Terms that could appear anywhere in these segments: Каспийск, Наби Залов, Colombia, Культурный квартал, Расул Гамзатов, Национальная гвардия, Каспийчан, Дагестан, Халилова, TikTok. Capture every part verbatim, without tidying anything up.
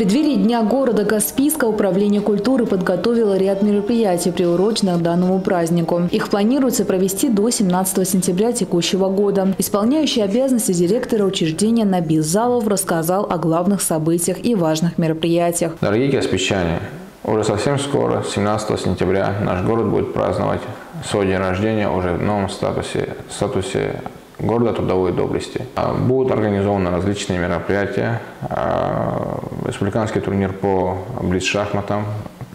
преддверии Дня города Каспийска Управление культуры подготовило ряд мероприятий, приуроченных к данному празднику. Их планируется провести до семнадцатого сентября текущего года. Исполняющий обязанности директора учреждения Наби Залов рассказал о главных событиях и важных мероприятиях. Дорогие каспийчане, уже совсем скоро, семнадцатого сентября, наш город будет праздновать свой день рождения уже в новом статусе, статусе города трудовой доблести. Будут организованы различные мероприятия, республиканский турнир по блиц-шахматам,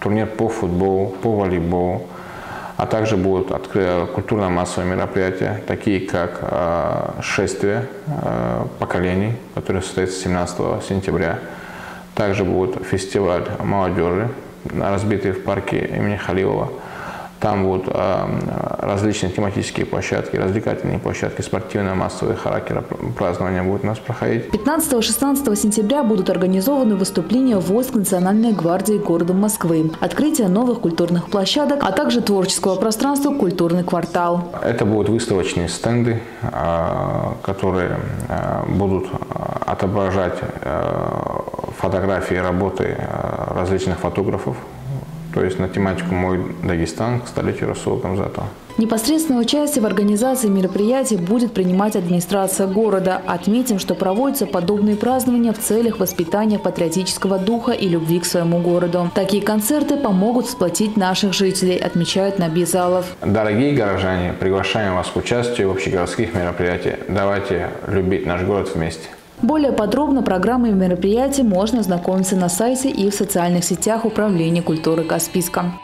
турнир по футболу, по волейболу, а также будут культурно-массовые мероприятия, такие как шествие поколений, которое состоится семнадцатого сентября. Также будет фестиваль молодежи, разбитый в парке имени Халилова. Там будут различные тематические площадки, развлекательные площадки, спортивно-массовые характера празднования будут у нас проходить. пятнадцатого-шестнадцатого сентября будут организованы выступления войск Национальной гвардии города Москвы, открытие новых культурных площадок, а также творческого пространства «Культурный квартал». Это будут выставочные стенды, которые будут отображать фотографии работы различных фотографов, то есть на тематику «Мой Дагестан» к столетию Расула Гамзатова. Непосредственное участие в организации мероприятий будет принимать администрация города. Отметим, что проводятся подобные празднования в целях воспитания патриотического духа и любви к своему городу. Такие концерты помогут сплотить наших жителей, отмечает Наби Залов. Дорогие горожане, приглашаем вас к участию в общегородских мероприятиях. Давайте любить наш город вместе. Более подробно программы и мероприятия можно ознакомиться на сайте и в социальных сетях Управления культуры Каспийска.